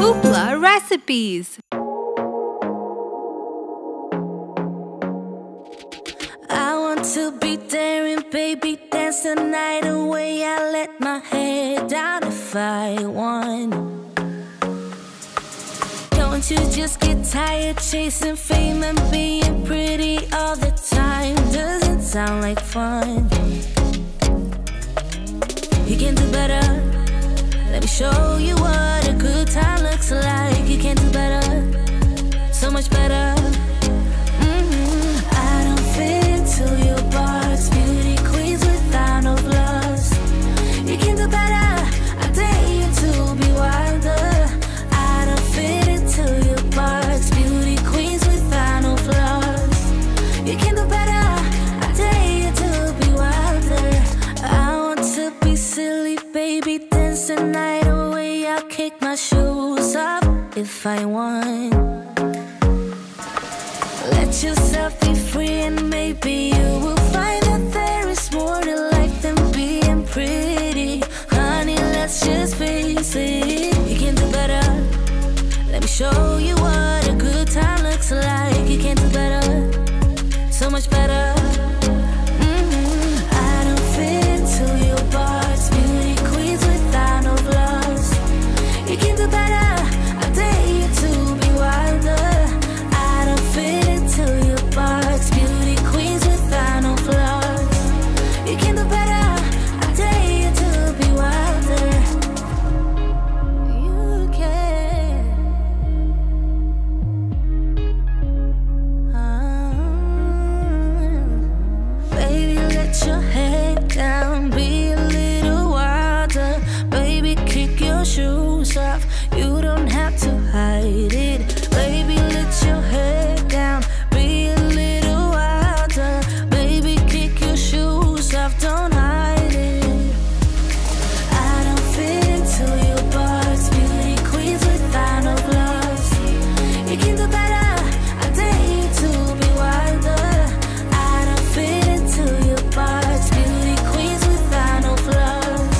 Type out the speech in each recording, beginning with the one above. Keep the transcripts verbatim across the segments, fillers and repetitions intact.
Hoopla Recipes. I want to be daring, baby, dance the night away. I let my head down if I want. Don't you just get tired chasing fame and being pretty all the time? Doesn't sound like fun. You can do better. Let me show you what a good time looks like. You can do better, so much better. Night away, I'll kick my shoes up if I want. Let yourself be free, and maybe you will find that there is more to life than being pretty. Honey, let's just face it. You can do better. Let me show you what a good time looks like. You can do better, so much better. Shoes off, you don't have to hide it. Baby, let your head down, be a little wilder. Baby, kick your shoes off, don't hide it. I don't fit into your box, beauty queens without no gloves. You can do better, I dare you to be wilder. I don't fit into your box, beauty queens without no flaws.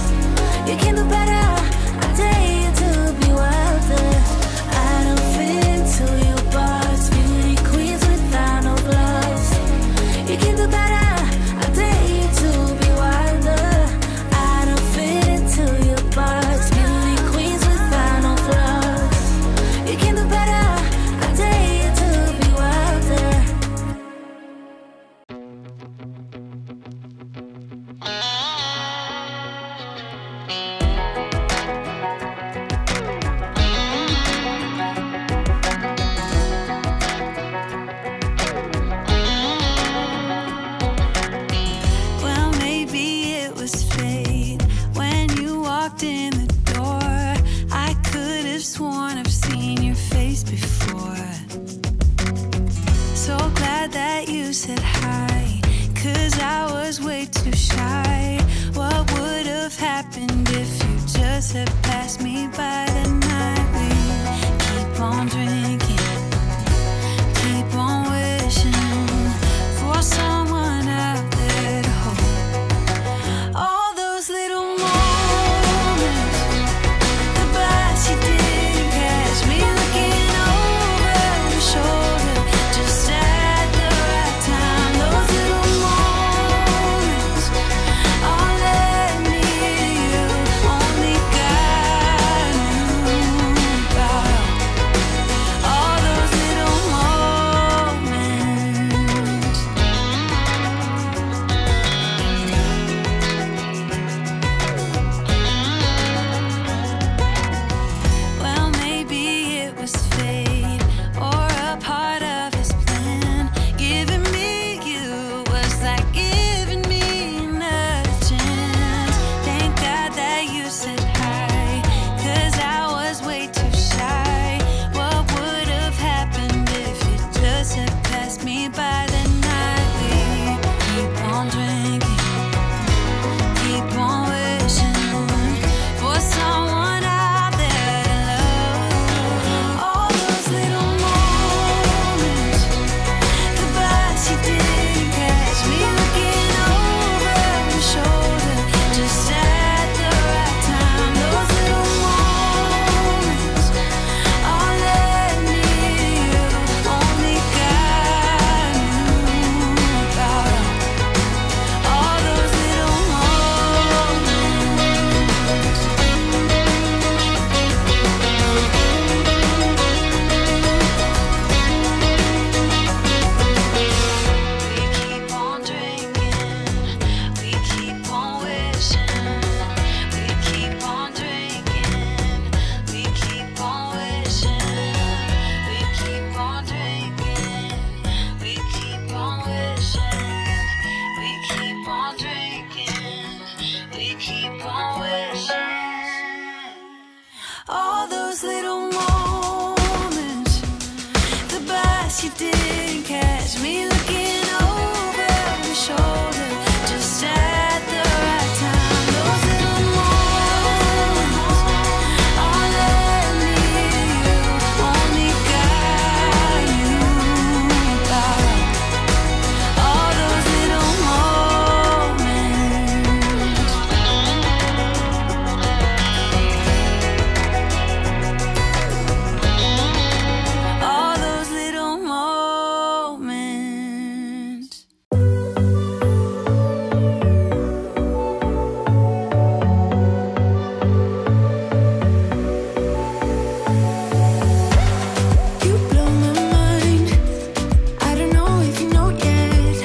You can do better. Said hi, 'cause I was way too shy. What would have happened if you just had passed me by the night? We keep on drinking, keep on wishing for someone out there to hold. All those little moments, the bites she didn't catch, me looking over her shoulder, just oh. those little moments, the best you didn't catch me looking over your shoulder just at the right time. Those little moments are letting you only God knew about. All those little moments, all those little moments. You blow my mind. I don't know if you know yet.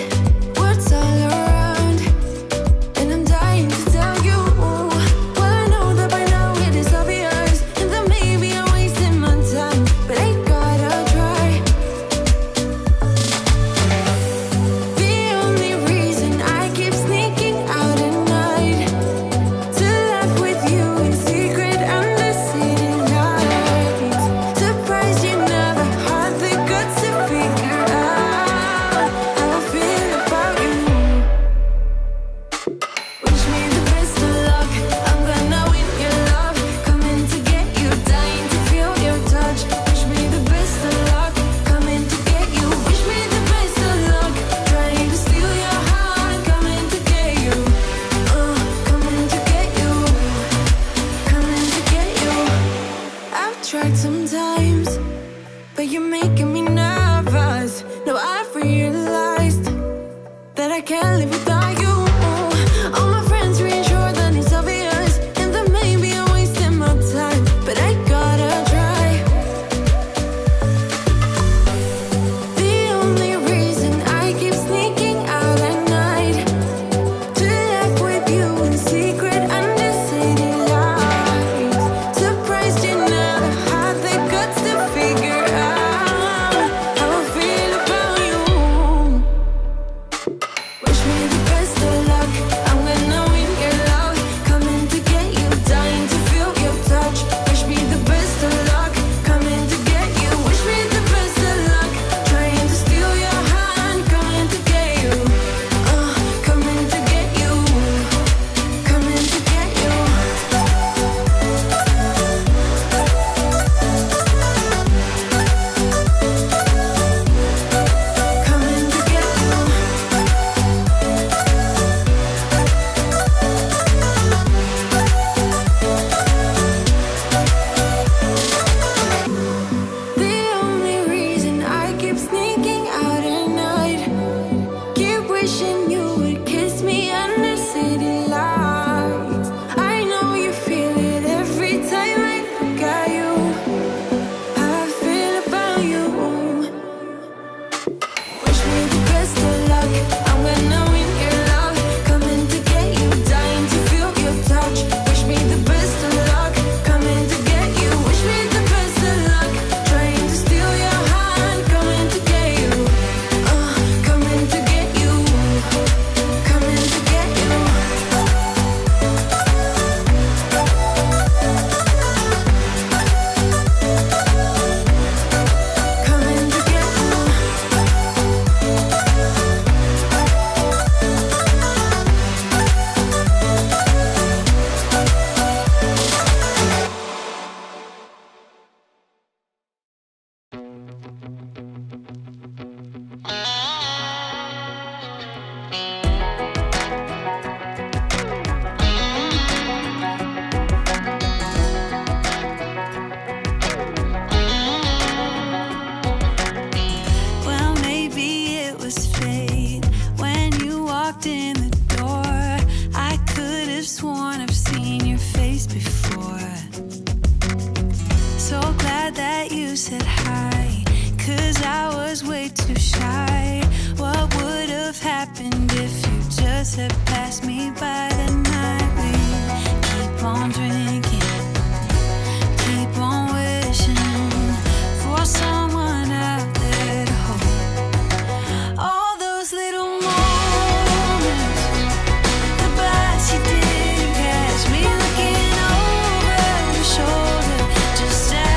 Words all around, and I'm dying to tell you. Well, I know that by now it is obvious, and that maybe I'm wasting my time. But I gotta try. The only reason I keep sneaking out at night to laugh with you in secret under city lights. Surprised you never had the guts to figure out how I feel about you. Wish me the best of luck. I'm gonna win your love. Coming to get you, dying to feel your touch. Wish me the best of luck. Coming to get you. Wish me the best of luck. Trying to steal your heart. Coming to get you. Uh, coming to get you. Coming to get you. I've tried sometimes, but you're making me nervous. Now I've realized that I can't live without you. All my friends reassure that it's obvious, and that maybe I'm wasting my time. But I gotta try. The only reason I keep sneaking out at night to laugh with you in secret under city lights. Surprised you never had the guts to figure out how I feel about you. Wish me the best of luck. I'm gonna win your love. Coming to get you, dying to feel your touch. Wish me the best of luck. Coming to get you. Wish me the best of luck. Trying to steal your hand. Coming to get you. Uh, coming to get you. Coming to get you. Coming to get you. The only reason I keep sneaking out at night, keep wishing you would kiss me under city lights. I know you feel it every time I look at you, how I feel about you. Wish me the best of luck. I'm gonna win your love. Coming to get you, dying to feel your touch. Wish me the best of luck. Coming to get you. Wish me the best of luck. Trying to steal your heart. Coming to get you. Uh, coming to get you. Coming to get you. Coming to get you. Well, maybe it was fate. When you walked in the door, I could have sworn I've seen your face before. So glad that you said hi, 'cause I was way too shy. What would have happened if you just had passed me by the night? We keep on drinking, keep on wishing for someone out there to hold. All those little moments, the best you didn't catch me looking over your shoulder just at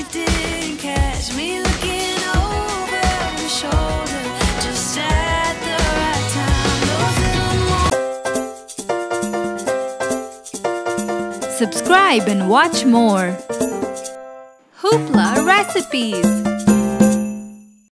you didn't catch me looking over my shoulder just at the right time. Subscribe and watch more Hoopla Recipes.